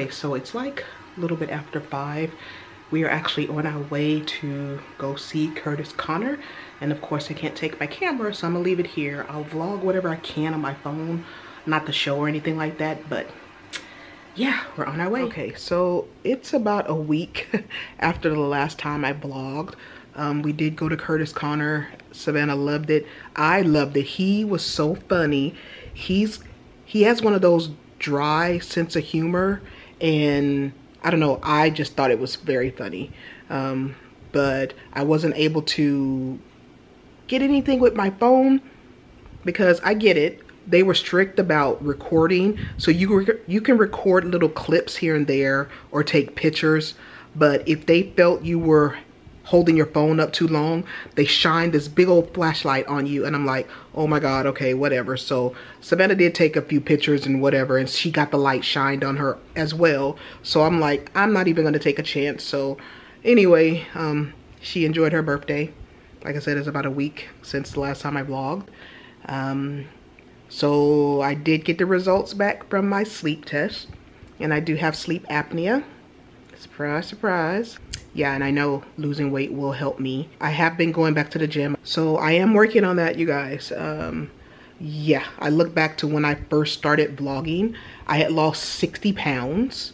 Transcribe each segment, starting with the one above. Okay, so it's like a little bit after 5. We are actually on our way to go see Curtis Connor. And of course I can't take my camera, so I'm gonna leave it here. I'll vlog whatever I can on my phone, not the show or anything like that, but yeah, we're on our way. Okay, so it's about a week after the last time I vlogged. We did go to Curtis Connor. Savannah loved it. I loved it. He was so funny. He has one of those dry sense of humor, and I don't know, I just thought it was very funny. But I wasn't able to get anything with my phone because I get it. They were strict about recording, so you can record little clips here and there or take pictures, but if they felt you were holding your phone up too long, they shine this big old flashlight on you, and I'm like, oh my God, okay, whatever. So Savannah did take a few pictures and whatever, and she got the light shined on her as well. So I'm like, I'm not even gonna take a chance. So anyway, she enjoyed her birthday. Like I said, it's about a week since the last time I vlogged. So I did get the results back from my sleep test, and I do have sleep apnea. Surprise, surprise. Yeah, and I know losing weight will help me. I have been going back to the gym, so I am working on that, you guys. Yeah, I look back to when I first started vlogging. I had lost 60 pounds,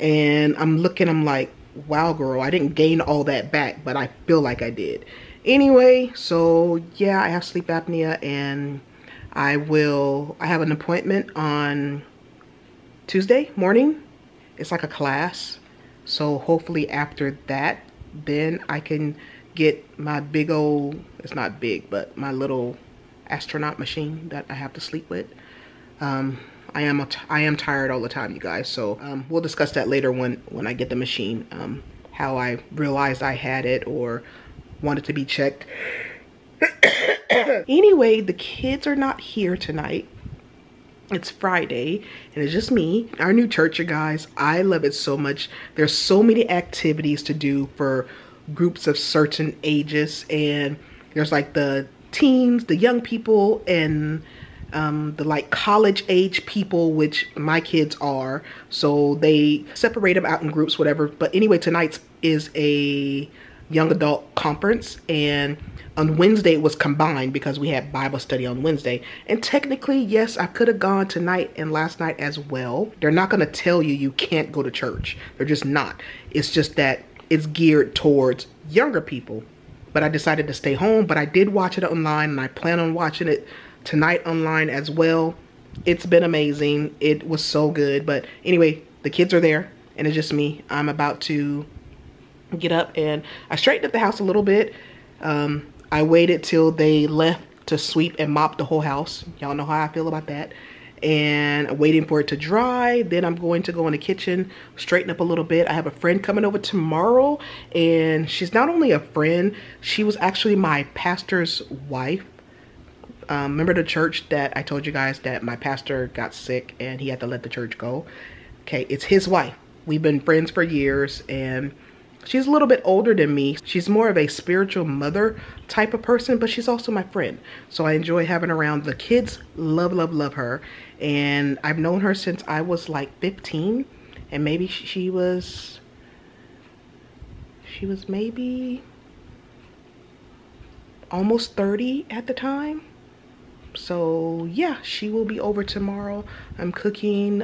and I'm like, wow, girl, I didn't gain all that back, but I feel like I did. Anyway, so yeah, I have sleep apnea, and I have an appointment on Tuesday morning. It's like a class. So hopefully after that, then I can get my big old, it's not big, but my little astronaut machine that I have to sleep with. I am tired all the time, you guys. So we'll discuss that later when I get the machine, how I realized I had it or wanted to be checked. Anyway, the kids are not here tonight. It's Friday and it's just me. Our new church, you guys, I love it so much. There's so many activities to do for groups of certain ages, and there's like the teens, the young people, and the like college age people, which my kids are. So they separate them out in groups, whatever. But anyway, tonight's is a young adult conference, and on Wednesday it was combined because we had Bible study on Wednesday. And technically, yes, I could have gone tonight and last night as well. They're not going to tell you you can't go to church. They're just not. It's just that it's geared towards younger people. But I decided to stay home, but I did watch it online, and I plan on watching it tonight online as well. It's been amazing. It was so good. But anyway, the kids are there and it's just me. I'm about to get up, and I straightened up the house a little bit. I waited till they left to sweep and mop the whole house. Y'all know how I feel about that. And waiting for it to dry. Then I'm going to go in the kitchen, straighten up a little bit. I have a friend coming over tomorrow, and she's not only a friend, she was actually my pastor's wife. Remember the church that I told you guys that my pastor got sick and he had to let the church go? Okay, it's his wife. We've been friends for years, and she's a little bit older than me. She's more of a spiritual mother type of person, but she's also my friend. So I enjoy having her around. The kids love, love, love her. And I've known her since I was like 15, and maybe she was maybe almost 30 at the time. So yeah, she will be over tomorrow. I'm cooking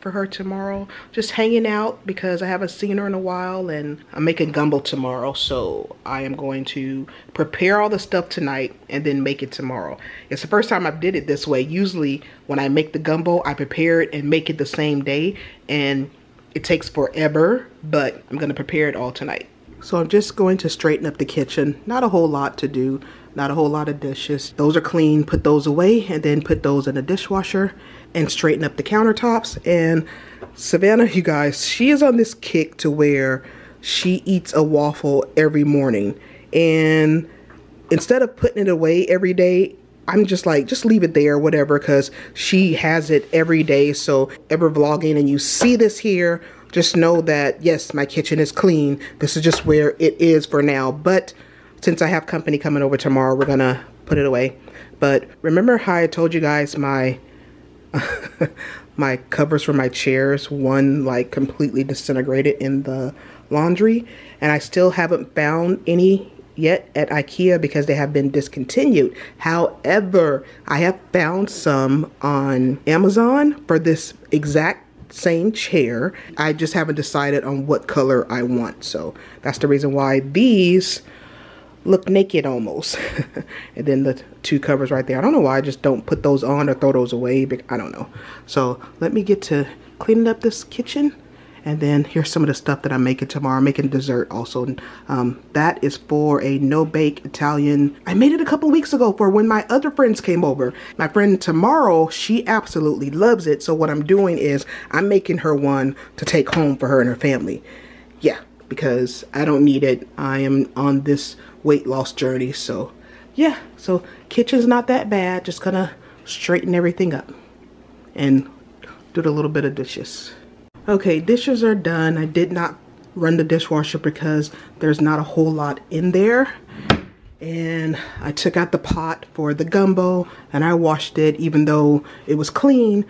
for her tomorrow, just hanging out because I haven't seen her in a while, and I'm making gumbo tomorrow. So I am going to prepare all the stuff tonight and then make it tomorrow. It's the first time I've did it this way. Usually when I make the gumbo, I prepare it and make it the same day, and it takes forever, but I'm gonna prepare it all tonight. So I'm just going to straighten up the kitchen. Not a whole lot to do, not a whole lot of dishes. Those are clean, put those away, and then put those in the dishwasher and straighten up the countertops. And Savannah, you guys, she is on this kick to where she eats a waffle every morning. And instead of putting it away every day, I'm just like, just leave it there, whatever, because she has it every day. So ever vlogging and you see this here, just know that, yes, my kitchen is clean. This is just where it is for now. But since I have company coming over tomorrow, we're going to put it away. But remember how I told you guys my my covers for my chairs, one like completely disintegrated in the laundry, and I still haven't found any yet at IKEA because they have been discontinued. However, I have found some on Amazon for this exact same chair. I just haven't decided on what color I want, so that's the reason why these look naked almost. And then the two covers right there, I don't know why I just don't put those on or throw those away, but I don't know. So let me get to cleaning up this kitchen, and then here's some of the stuff that I'm making tomorrow. I'm making dessert also. That is for a no-bake Italian. I made it a couple weeks ago for when my other friends came over. My friend tomorrow, she absolutely loves it. So what I'm doing is I'm making her one to take home for her and her family. Yeah, because I don't need it. I am on this weight loss journey. So yeah, so kitchen's not that bad. Just gonna straighten everything up and do a little bit of dishes. Okay, dishes are done. I did not run the dishwasher because there's not a whole lot in there. And I took out the pot for the gumbo and I washed it even though it was clean.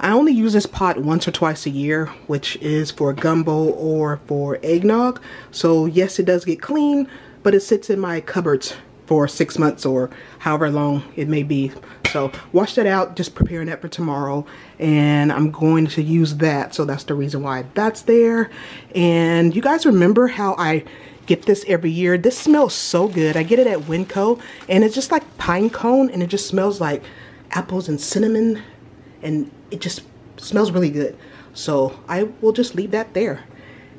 I only use this pot once or twice a year, which is for gumbo or for eggnog. So yes, it does get clean, but it sits in my cupboards for 6 months or however long it may be. So wash that out, just preparing that for tomorrow, and I'm going to use that. So that's the reason why that's there. And you guys remember how I get this every year. This smells so good. I get it at Winco, and it's just like pine cone, and it just smells like apples and cinnamon, and it just smells really good. So I will just leave that there.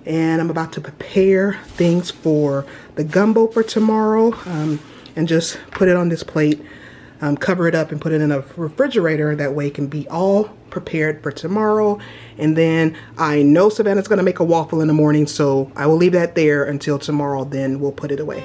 And I'm about to prepare things for the gumbo for tomorrow, and just put it on this plate. Cover it up and put it in a refrigerator. That way it can be all prepared for tomorrow. And then I know Savannah's gonna make a waffle in the morning, so I will leave that there until tomorrow, then we'll put it away.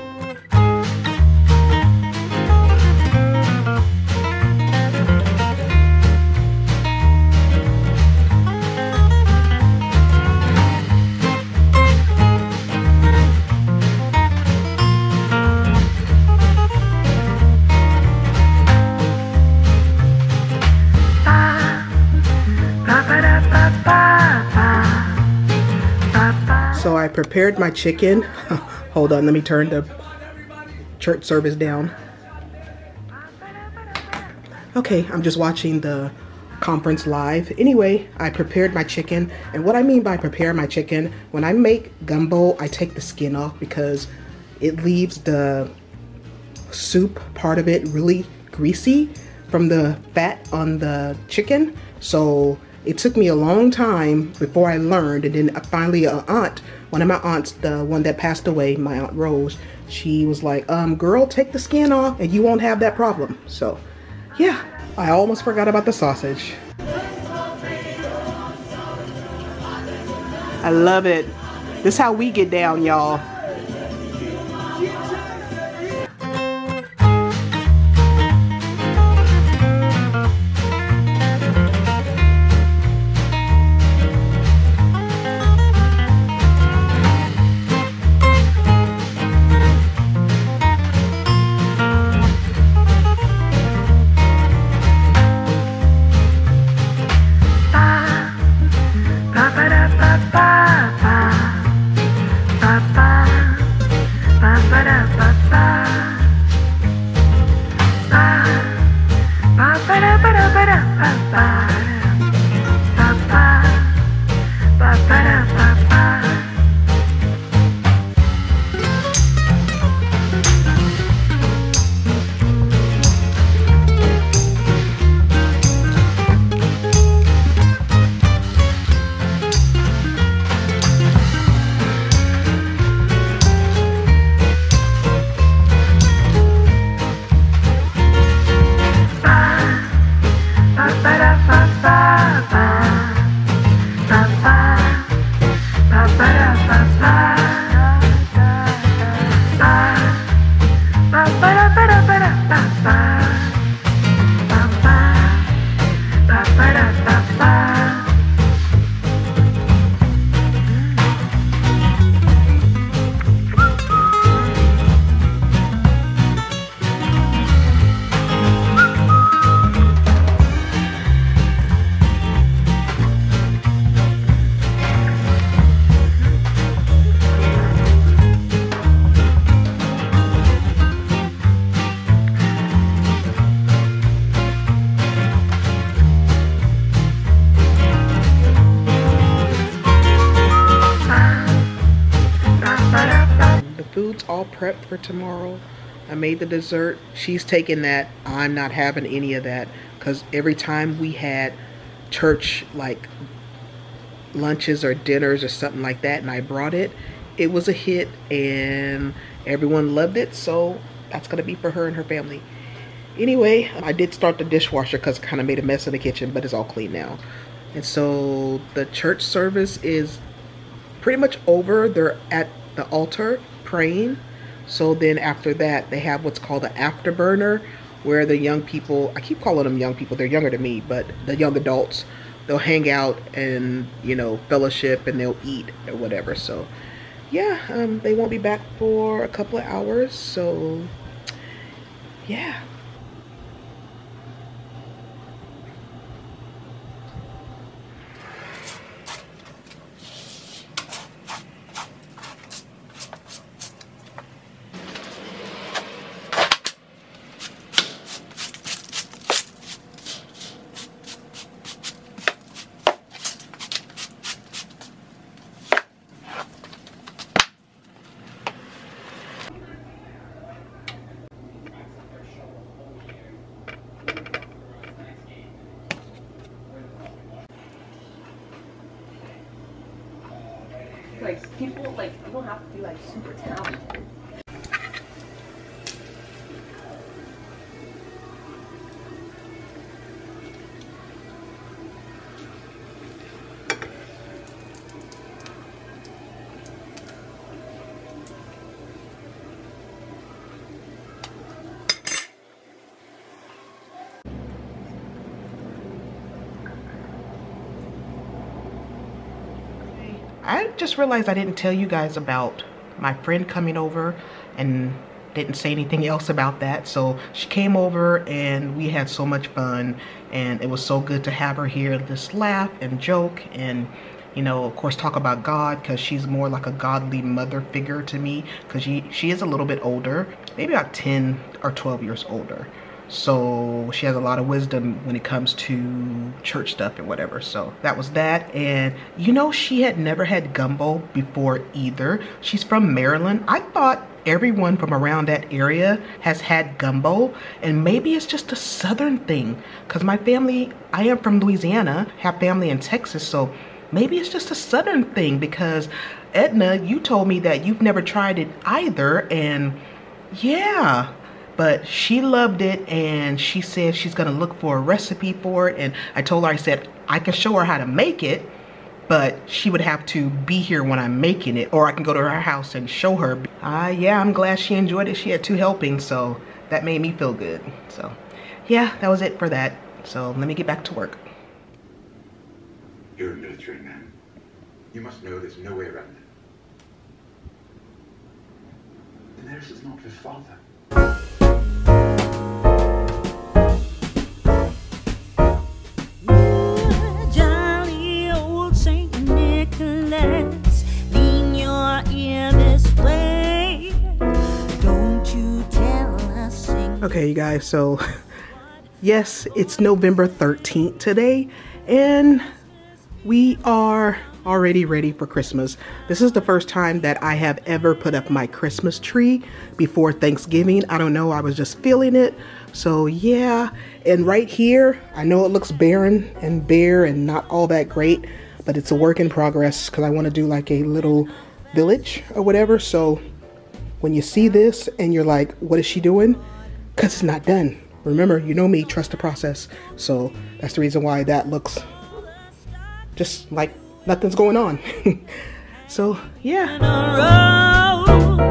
So I prepared my chicken. Hold on, let me turn the church service down. Okay, I'm just watching the conference live. Anyway, I prepared my chicken. And what I mean by prepare my chicken, when I make gumbo, I take the skin off because it leaves the soup part of it really greasy from the fat on the chicken. So it took me a long time before I learned, and then finally an aunt, one of my aunts, the one that passed away, my Aunt Rose, she was like, girl, take the skin off and you won't have that problem. So yeah, I almost forgot about the sausage. I love it. This is how we get down, y'all. food's all prepped for tomorrow. I made the dessert. She's taking that. I'm not having any of that, because every time we had church like lunches or dinners or something like that and I brought it, it was a hit and everyone loved it. So that's gonna be for her and her family. Anyway, I did start the dishwasher because it kind of made a mess in the kitchen, but it's all clean now. And so the church service is pretty much over. They're at the altar praying. So then after that, they have what's called the afterburner, where the young people, I keep calling them young people, they're younger than me, but the young adults, they'll hang out and, you know, fellowship, and they'll eat or whatever. So yeah, they won't be back for a couple of hours. So yeah. Like, people, like, you don't have to be, like, super talented. I just realized I didn't tell you guys about my friend coming over, and didn't say anything else about that. So she came over and we had so much fun, and it was so good to have her here and just laugh and joke and, you know, of course talk about God, because she's more like a godly mother figure to me, because she is a little bit older, maybe about 10 or 12 years older. So she has a lot of wisdom when it comes to church stuff and whatever. So that was that. And you know, she had never had gumbo before either. She's from Maryland. I thought everyone from around that area has had gumbo, and maybe it's just a southern thing, because my family, I am from Louisiana, have family in Texas, so maybe it's just a southern thing. Because Edna, you told me that you've never tried it either, and yeah, but she loved it, and she said she's gonna look for a recipe for it. And I told her, I said, I can show her how to make it, but she would have to be here when I'm making it, or I can go to her house and show her. Yeah, I'm glad she enjoyed it. She had 2 helpings, so that made me feel good. So yeah, that was it for that. So let me get back to work. You're a military man. You must know there's no way around it. And theirs is not his father. Okay, you guys, so yes, it's November 13th today, and we are already ready for Christmas. This is the first time that I have ever put up my Christmas tree before Thanksgiving. I don't know, I was just feeling it. So yeah, and right here, I know it looks barren and bare and not all that great, but it's a work in progress, because I want to do like a little village or whatever. So when you see this and you're like, what is she doing? Because it's not done. Remember, you know me, trust the process. So that's the reason why that looks just like nothing's going on. So yeah.